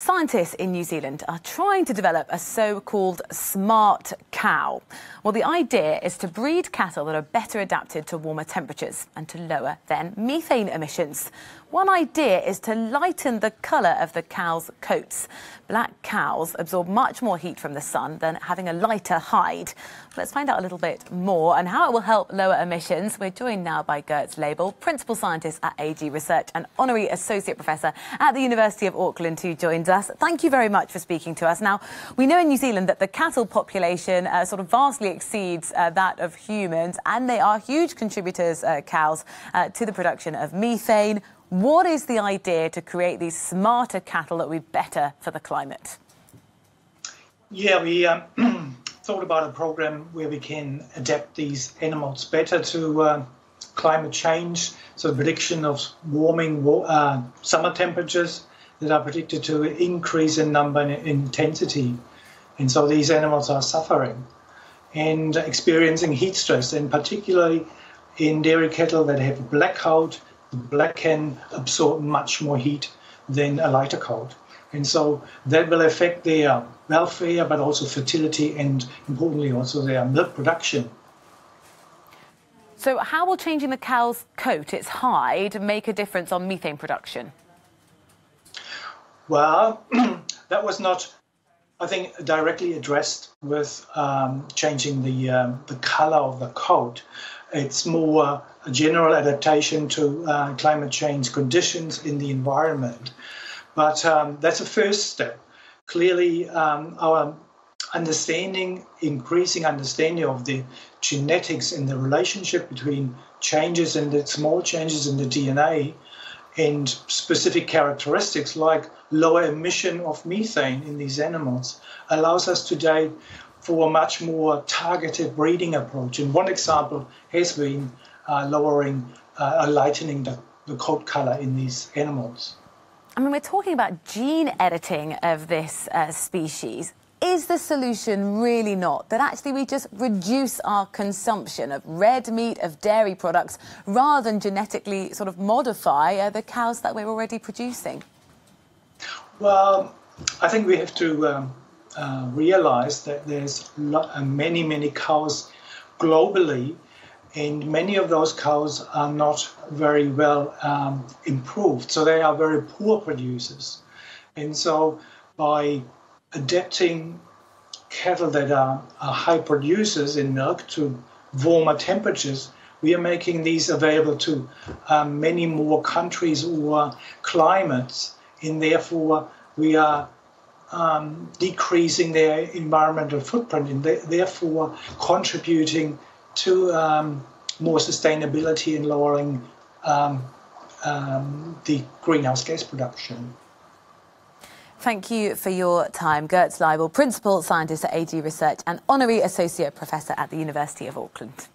Scientists in New Zealand are trying to develop a so-called smart cow. Well, the idea is to breed cattle that are better adapted to warmer temperatures and to lower their methane emissions. One idea is to lighten the colour of the cows' coats. Black cows absorb much more heat from the sun than having a lighter hide. Let's find out a little bit more and how it will help lower emissions. We're joined now by Gertz Label, Principal Scientist at AG Research and Honorary Associate Professor at the University of Auckland, who joined us. Thank you very much for speaking to us. Now, we know in New Zealand that the cattle population sort of vastly exceeds that of humans, and they are huge contributors, cows, to the production of methane. What is the idea to create these smarter cattle that would be better for the climate? Yeah, we thought about a program where we can adapt these animals better to climate change, so the prediction of warming summer temperatures that are predicted to increase in number and intensity. And so these animals are suffering and experiencing heat stress, and particularly in dairy cattle that have a black coat, the black can absorb much more heat than a lighter coat. And so that will affect their welfare, but also fertility and, importantly, also their milk production. So how will changing the cow's coat, its hide, make a difference on methane production? Well, that was not, I think, directly addressed with changing the color of the coat. It's more a general adaptation to climate change conditions in the environment. But that's a first step. Clearly, our increasing understanding of the genetics and the relationship between changes in the small changes in the DNA and specific characteristics like lower emission of methane in these animals allows us today for a much more targeted breeding approach. And one example has been lightening the coat color in these animals. I mean, we're talking about gene editing of this species. Is the solution really not that actually we just reduce our consumption of red meat, of dairy products, rather than genetically sort of modify the cows that we're already producing? Well, I think we have to realize that there's many cows globally, and many of those cows are not very well improved, so they are very poor producers. And so by adapting cattle that are high producers in milk to warmer temperatures, we are making these available to many more countries or climates, and therefore we are decreasing their environmental footprint and therefore contributing to more sustainability and lowering the greenhouse gas production. Thank you for your time, Gertz Label, Principal Scientist at AG Research and Honorary Associate Professor at the University of Auckland.